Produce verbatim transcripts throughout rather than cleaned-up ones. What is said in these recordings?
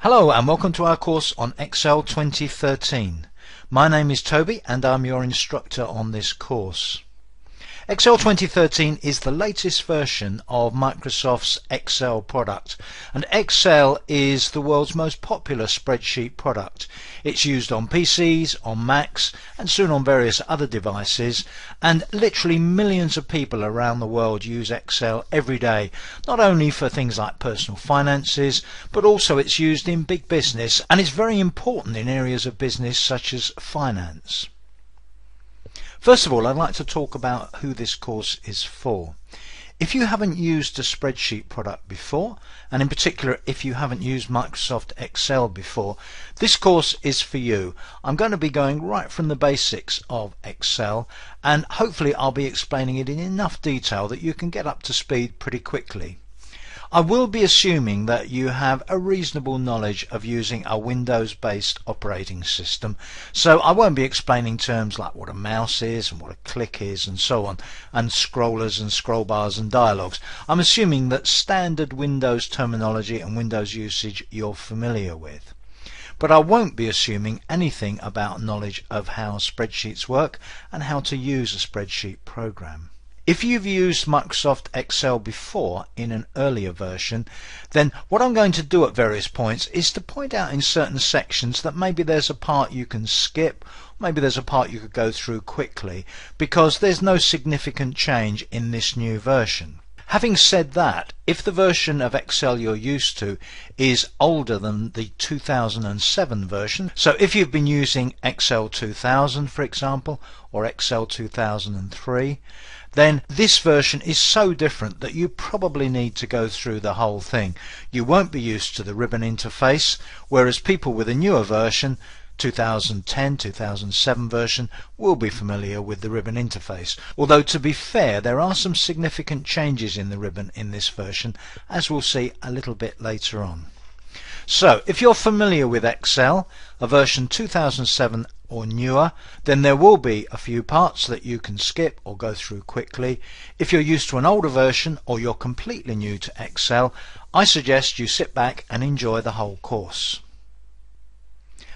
Hello and welcome to our course on Excel twenty thirteen. My name is Toby and I'm your instructor on this course. Excel twenty thirteen is the latest version of Microsoft's Excel product, and Excel is the world's most popular spreadsheet product. It's used on P Cs, on Macs, and soon on various other devices, and literally millions of people around the world use Excel every day, not only for things like personal finances, but also it's used in big business, and it's very important in areas of business such as finance. First of all, I'd like to talk about who this course is for. If you haven't used a spreadsheet product before, and in particular if you haven't used Microsoft Excel before, this course is for you. I'm going to be going right from the basics of Excel, and hopefully I'll be explaining it in enough detail that you can get up to speed pretty quickly. I will be assuming that you have a reasonable knowledge of using a Windows-based operating system, so I won't be explaining terms like what a mouse is and what a click is and so on, and scrollers and scroll bars and dialogues. I'm assuming that standard Windows terminology and Windows usage you're familiar with. But I won't be assuming anything about knowledge of how spreadsheets work and how to use a spreadsheet program. If you've used Microsoft Excel before in an earlier version, then what I'm going to do at various points is to point out in certain sections that maybe there's a part you can skip, maybe there's a part you could go through quickly, because there's no significant change in this new version. Having said that, if the version of Excel you're used to is older than the two thousand seven version, so if you've been using Excel two thousand, for example, or Excel two thousand three, then this version is so different that you probably need to go through the whole thing. You won't be used to the ribbon interface, whereas people with a newer version, two thousand ten, two thousand seven version, will be familiar with the ribbon interface. Although, to be fair, there are some significant changes in the ribbon in this version, as we'll see a little bit later on. So, if you're familiar with Excel, a version two thousand seven or newer, then there will be a few parts that you can skip or go through quickly. If you're used to an older version or you're completely new to Excel, I suggest you sit back and enjoy the whole course.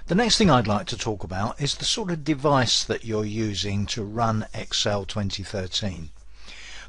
The next thing I'd like to talk about is the sort of device that you're using to run Excel twenty thirteen.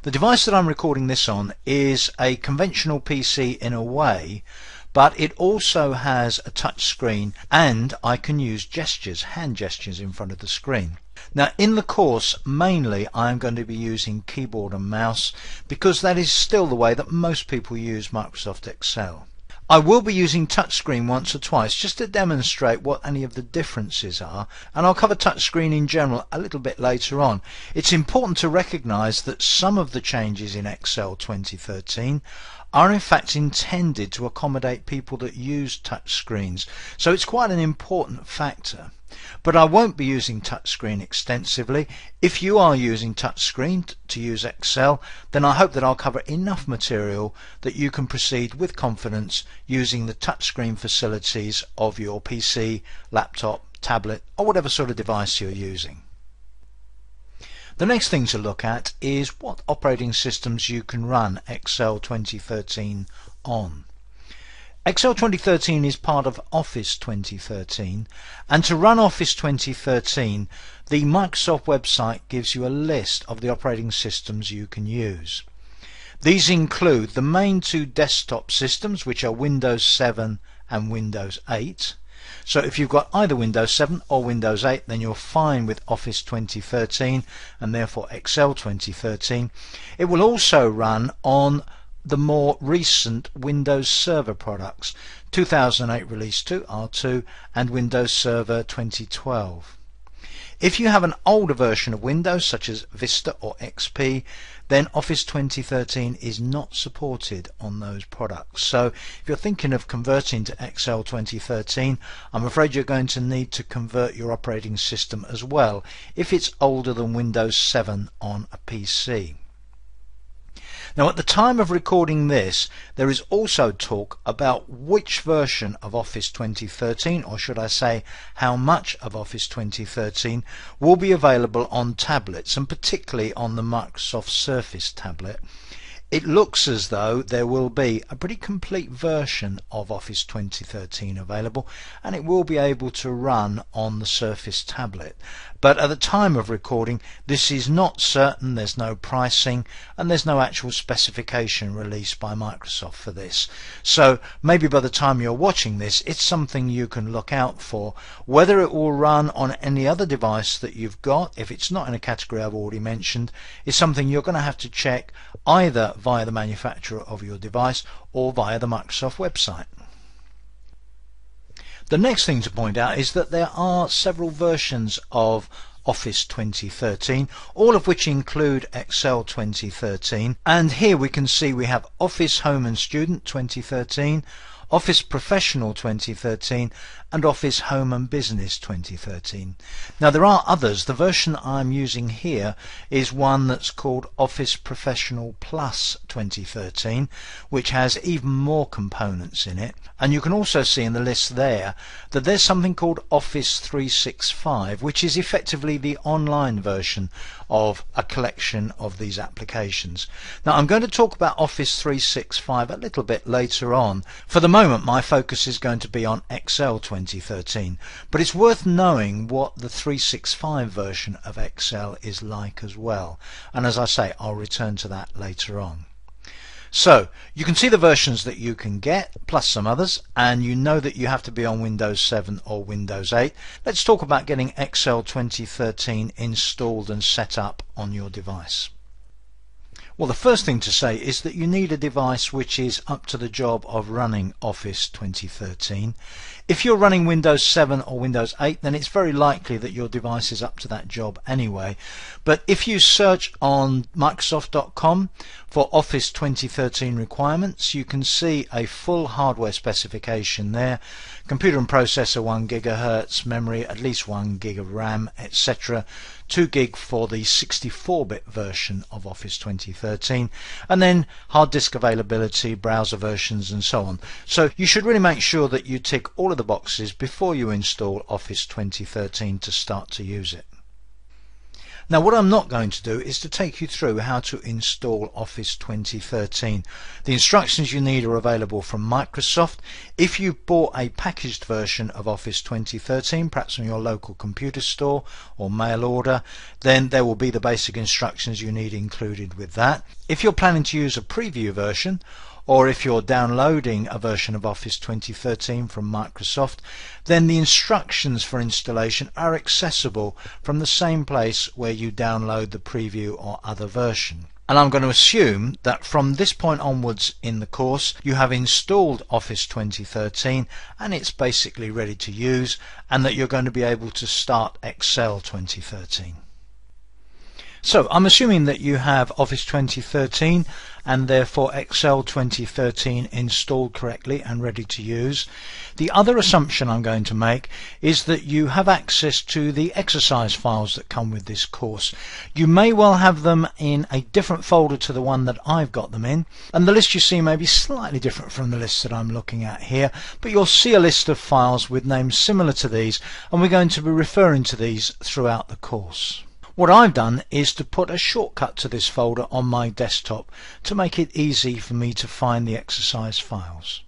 The device that I'm recording this on is a conventional P C in a way, but it also has a touch screen and I can use gestures, hand gestures in front of the screen. Now, in the course, mainly I'm going to be using keyboard and mouse because that is still the way that most people use Microsoft Excel. I will be using touchscreen once or twice just to demonstrate what any of the differences are, and I'll cover touchscreen in general a little bit later on. It's important to recognise that some of the changes in Excel twenty thirteen are in fact intended to accommodate people that use touchscreens, so it's quite an important factor. But I won't be using touchscreen extensively. If you are using touchscreen to use Excel, then I hope that I'll cover enough material that you can proceed with confidence using the touchscreen facilities of your P C, laptop, tablet, or whatever sort of device you're using. The next thing to look at is what operating systems you can run Excel twenty thirteen on. Excel twenty thirteen is part of Office twenty thirteen, and to run Office twenty thirteen, the Microsoft website gives you a list of the operating systems you can use. These include the main two desktop systems, which are Windows seven and Windows eight. So if you've got either Windows seven or Windows eight, then you're fine with Office twenty thirteen and therefore Excel twenty thirteen. It will also run on the more recent Windows Server products, two thousand eight Release two, R two, and Windows Server twenty twelve. If you have an older version of Windows, such as Vista or X P, then Office twenty thirteen is not supported on those products. So if you're thinking of converting to Excel twenty thirteen, I'm afraid you're going to need to convert your operating system as well, if it's older than Windows seven on a P C. Now, at the time of recording this, there is also talk about which version of Office twenty thirteen, or should I say how much of Office twenty thirteen, will be available on tablets, and particularly on the Microsoft Surface tablet. it looks as though there will be a pretty complete version of Office twenty thirteen available, and it will be able to run on the Surface tablet. But at the time of recording, this is not certain. There's no pricing and there's no actual specification released by Microsoft for this. So maybe by the time you're watching this, it's something you can look out for. Whether it will run on any other device that you've got, if it's not in a category I've already mentioned, is something you're going to have to check either via the manufacturer of your device or via the Microsoft website. The next thing to point out is that there are several versions of Office twenty thirteen, all of which include Excel twenty thirteen, and here we can see we have Office Home and Student twenty thirteen, Office Professional twenty thirteen and Office Home and Business twenty thirteen. Now there are others. The version I'm using here is one that's called Office Professional Plus twenty thirteen, which has even more components in it, and you can also see in the list there that there's something called Office three sixty-five, which is effectively the online version of a collection of these applications. Now I'm going to talk about Office three sixty-five a little bit later on. For the moment my focus is going to be on Excel twenty thirteen, but it's worth knowing what the three sixty-five version of Excel is like as well, and as I say, I'll return to that later on. So you can see the versions that you can get plus some others, and you know that you have to be on Windows seven or Windows eight. Let's talk about getting Excel twenty thirteen installed and set up on your device. Well, the first thing to say is that you need a device which is up to the job of running Office twenty thirteen. If you're running Windows seven or Windows eight, then it's very likely that your device is up to that job anyway. But if you search on Microsoft dot com for Office twenty thirteen requirements, you can see a full hardware specification there. Computer and processor one gigahertz, memory at least one gig of RAM, et cetera. two gig for the sixty-four bit version of Office twenty thirteen, and then hard disk availability, browser versions and so on. So you should really make sure that you tick all of the boxes before you install Office twenty thirteen to start to use it. Now what I'm not going to do is to take you through how to install Office twenty thirteen. The instructions you need are available from Microsoft. If you bought a packaged version of Office twenty thirteen, perhaps from your local computer store or mail order, then there will be the basic instructions you need included with that. If you're planning to use a preview version, or if you're downloading a version of Office twenty thirteen from Microsoft, then the instructions for installation are accessible from the same place where you download the preview or other version. And I'm going to assume that from this point onwards in the course you have installed Office twenty thirteen and it's basically ready to use, and that you're going to be able to start Excel twenty thirteen. So I'm assuming that you have Office twenty thirteen and therefore Excel twenty thirteen installed correctly and ready to use. The other assumption I'm going to make is that you have access to the exercise files that come with this course. You may well have them in a different folder to the one that I've got them in, and the list you see may be slightly different from the list that I'm looking at here, but you'll see a list of files with names similar to these, and we're going to be referring to these throughout the course. What I've done is to put a shortcut to this folder on my desktop to make it easy for me to find the exercise files.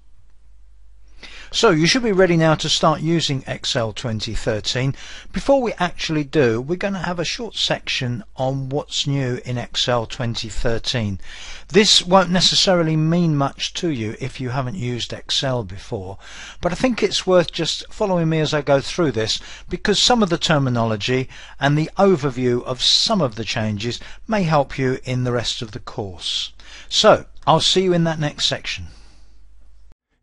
So you should be ready now to start using Excel twenty thirteen. Before we actually do, we're going to have a short section on what's new in Excel twenty thirteen. This won't necessarily mean much to you if you haven't used Excel before, but I think it's worth just following me as I go through this, because some of the terminology and the overview of some of the changes may help you in the rest of the course. So I'll see you in that next section.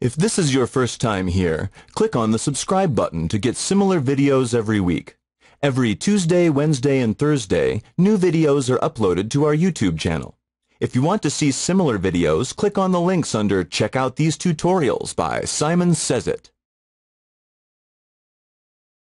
If this is your first time here, click on the subscribe button to get similar videos every week. Every Tuesday, Wednesday, and Thursday, new videos are uploaded to our YouTube channel. If you want to see similar videos, click on the links under Check Out These Tutorials by Simon Sez I T.